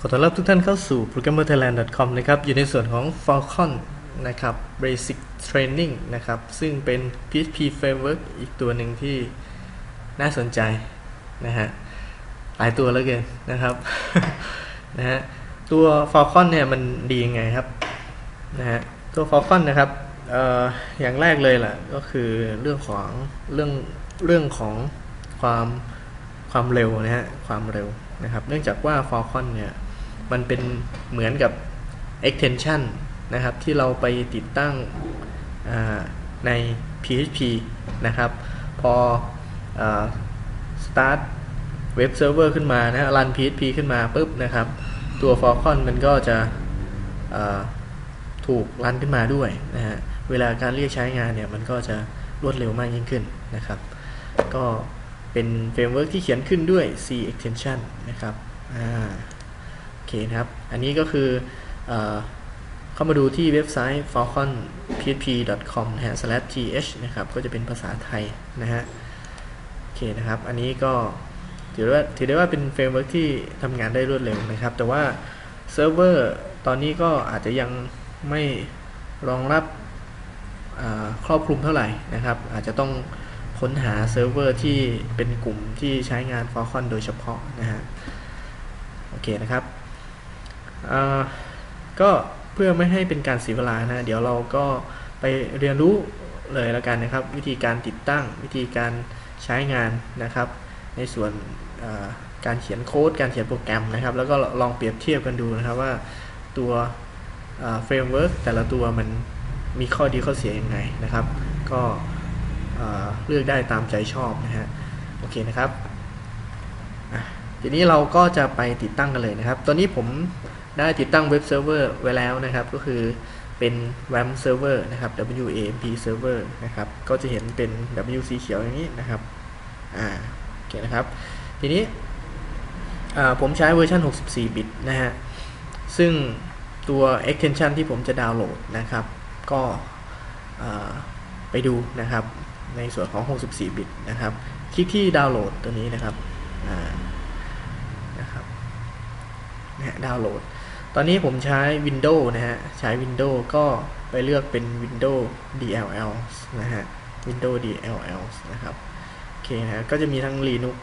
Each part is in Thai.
ขอต้อนรับทุกท่านเข้าสู่ programmerthailand.com นะครับอยู่ในส่วนของ Phalcon นะครับ Basic Training นะครับซึ่งเป็น PHP Framework อีกตัวหนึ่งที่น่าสนใจนะฮะหลายตัวแล้วเกินนะครับนะฮะตัว Phalcon เนี่ยมันดียังไงครับนะฮะตัว Phalcon นะครับอย่างแรกเลยล่ะก็คือเรื่องของความเร็วนะฮะความเร็วนะครับเนื่องจากว่า Phalcon เนี่ยมันเป็นเหมือนกับ extension นะครับที่เราไปติดตั้งใน PHP นะครับพอstart web server ขึ้นมานะรัน PHP ขึ้นมาปุ๊บนะครับตัว Phalcon มันก็จะถูกรันขึ้นมาด้วยนะฮะเวลาการเรียกใช้งานเนี่ยมันก็จะรวดเร็วมากยิ่งขึ้นนะครับก็เป็นเฟรมเวิร์กที่เขียนขึ้นด้วย C extension นะครับโอเคนะครับอันนี้ก็คือเข้ามาดูที่เว็บไซต์ phalcon.php.com นะฮะ /th นะครับก็จะเป็นภาษาไทยนะฮะโอเคนะครับอันนี้ก็ถือได้ว่าเป็นเฟรมเวิร์กที่ทำงานได้รวดเร็วนะครับแต่ว่าเซิร์ฟเวอร์ตอนนี้ก็อาจจะยังไม่รองรับครอบคลุมเท่าไหร่นะครับอาจจะต้องค้นหาเซิร์ฟเวอร์ที่เป็นกลุ่มที่ใช้งาน Phalcon โดยเฉพาะนะฮะโอเคนะครับก็เพื่อไม่ให้เป็นการเสียเวลานะเดี๋ยวเราก็ไปเรียนรู้เลยแล้วกันนะครับวิธีการติดตั้งวิธีการใช้งานนะครับในส่วนการเขียนโค้ดการเขียนโปรแกรมนะครับแล้วก็ลองเปรียบเทียบกันดูนะครับว่าตัวเฟรมเวิร์กแต่ละตัวมันมีข้อดีข้อเสียยังไงนะครับก็เลือกได้ตามใจชอบนะฮะโอเคนะครับทีนี้เราก็จะไปติดตั้งกันเลยนะครับตอนนี้ผมได้ติดตั้งเว็บเซิร์ฟเวอร์ไว้แล้วนะครับก็คือเป็น WAMP Server นะครับ WAMP Server นะครับก็จะเห็นเป็น W สีเขียวอย่างนี้นะครับโอเคนะครับทีนี้ผมใช้เวอร์ชัน64 บิตนะฮะซึ่งตัว extension ที่ผมจะดาวน์โหลดนะครับก็ไปดูนะครับในส่วนของ64บิตนะครับคลิกที่ดาวน์โหลดตัวนี้นะครับดาวน์โหลดตอนนี้ผมใช้ Windows นะฮะใช้ Windows ก็ไปเลือกเป็น Windows DLL นะฮะ Windows DLL นะครับโอเคนะก็จะมีทั้ง Linux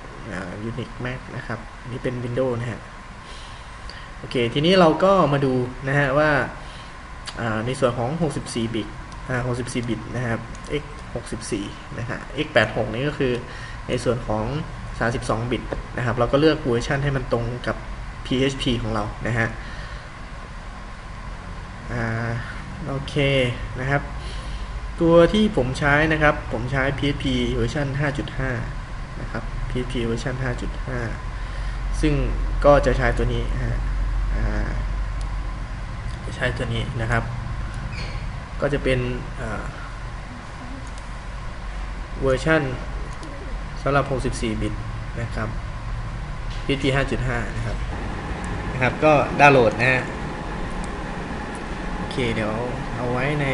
Unix Mac นะครับนี่เป็น Windows นะฮะโอเคทีนี้เราก็มาดูนะฮะว่าในส่วนของ64บิต64บิตนะครับ x 64นะฮะ x 86นี่ก็คือในส่วนของ32บิตนะครับเราก็เลือกเวอร์ชันให้มันตรงกับ PHP ของเรานะฮะโอเคนะครับตัวที่ผมใช้นะครับผมใช้ PHP เวอร์ชัน 5.5 นะครับ PHP เวอร์ชัน 5.5 ซึ่งก็จะใช้ตัวนี้ฮะใช้ตัวนี้นะครับก็จะเป็นเวอร์ชันสำหรับ64บิตนะครับ PHP 5.5 นะครับก็ดาวน์โหลดนะโอเคเดี๋ยวเอาไว้ใน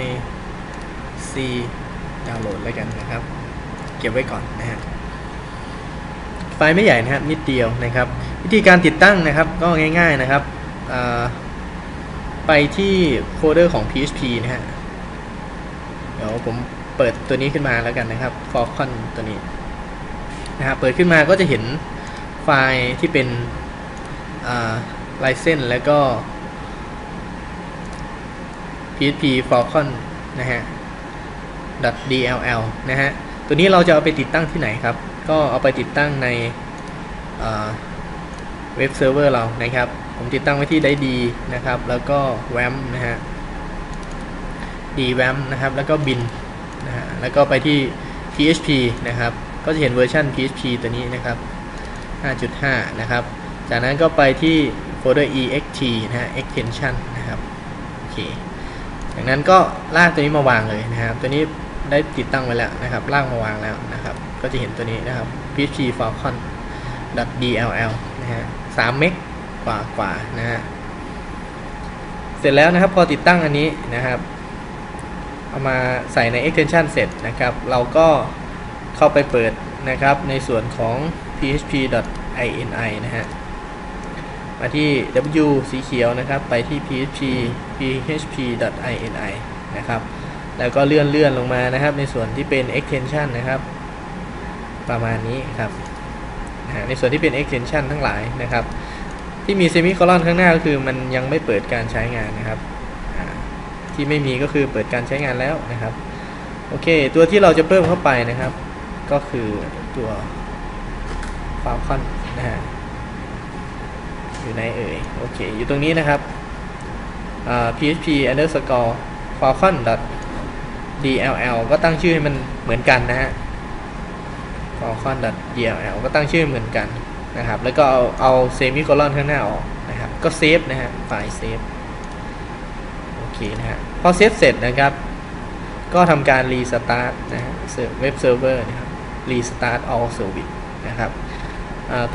C ดาวน์โหลดแล้วกันนะครับเก็บไว้ก่อนนะฮะไฟล์ไม่ใหญ่นะครับนิดเดียวนะครับวิธีการติดตั้งนะครับก็ง่ายๆนะครับไปที่โคเดอร์ของ PHP นะฮะเดี๋ยวผมเปิดตัวนี้ขึ้นมาแล้วกันนะครับ Phalcon ตัวนี้นะฮะเปิดขึ้นมาก็จะเห็นไฟล์ที่เป็นlicense แล้วก็ PHP Phalcon นะฮะ .dll นะฮะตัวนี้เราจะเอาไปติดตั้งที่ไหนครับก็เอาไปติดตั้งในเว็บเซิร์ฟเวอร์เรานะครับผมติดตั้งไว้ที่ได้ดีนะครับแล้วก็ WAMP นะฮะ WAMP นะครับแล้วก็ bin นะฮะแล้วก็ไปที่ PHP นะครับก็จะเห็นเวอร์ชัน PHP ตัวนี้นะครับ 5.5 นะครับจากนั้นก็ไปที่โฟลเดอร์ ext นะฮะ extension นะครับโอเคจากนั้นก็ลากตัวนี้มาวางเลยนะครับตัวนี้ได้ติดตั้งไว้แล้วนะครับลากมาวางแล้วนะครับก็จะเห็นตัวนี้นะครับ php Phalcon .dll นะฮะ3เมกกว่านะฮะเสร็จแล้วนะครับพอติดตั้งอันนี้นะครับเอามาใส่ใน extension เสร็จนะครับเราก็เข้าไปเปิดนะครับในส่วนของ php.ini นะฮะ มาที่ w สีเขียวนะครับไปที่ php.ini นะครับแล้วก็เลื่อนลงมานะครับในส่วนที่เป็น extension นะครับประมาณนี้ครับในส่วนที่เป็น extension ทั้งหลายนะครับที่มี semicolon ข้างหน้าก็คือมันยังไม่เปิดการใช้งานนะครับที่ไม่มีก็คือเปิดการใช้งานแล้วนะครับโอเคตัวที่เราจะเพิ่มเข้าไปนะครับก็คือตัว Phalcon นะฮะอยู่ในโอเคอยู่ตรงนี้นะครับphp_falcon.dll ก็ตั้งชื่อให้มันเหมือนกันนะฮะ falcon.dll ก็ตั้งชื่อเหมือนกันนะครับแล้วก็เอาเซมิโคลอนข้างหน้าออกนะครับก็เซฟนะฮะไฟล์เซฟโอเคนะฮะพอเซฟเสร็จนะครับก็ทำการรีสตาร์ทนะฮะเว็บเซิร์ฟเวอร์นะครับรีสตาร์ท all service นะครับ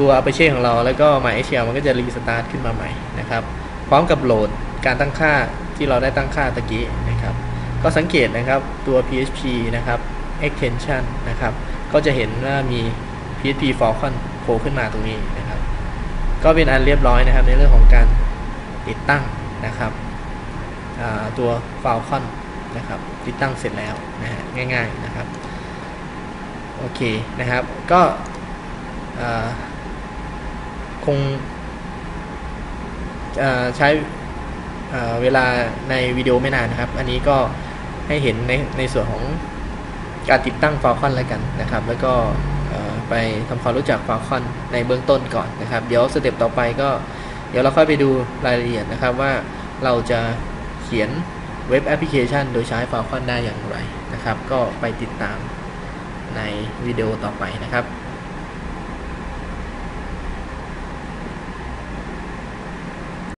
ตัว Apache ของเราแล้วก็ MySQL มันก็จะรีสตาร์ทขึ้นมาใหม่นะครับพร้อมกับโหลดการตั้งค่าที่เราได้ตั้งค่าตะกี้นะครับก็สังเกตนะครับตัว PHP นะครับ extension นะครับก็จะเห็นว่ามี PHP Phalcon โผล่ขึ้นมาตรงนี้นะครับก็เป็นอันเรียบร้อยนะครับในเรื่องของการติดตั้งนะครับตัว Phalcon นะครับติดตั้งเสร็จแล้วนะฮะง่ายๆนะครับโอเคนะครับก็คงใช้เวลาในวิดีโอไม่นานนะครับอันนี้ก็ให้เห็นในส่วนของการติดตั้ง Phalcon แล้วกันนะครับแล้วก็ไปทำความรู้จัก Phalcon ในเบื้องต้นก่อนนะครับเดี๋ยวสเต็ปต่อไปก็เดี๋ยวเราค่อยไปดูรายละเอียดนะครับว่าเราจะเขียนเว็บแอปพลิเคชันโดยใช้ Phalcon ได้อย่างไรนะครับก็ไปติดตามในวิดีโอต่อไปนะครับ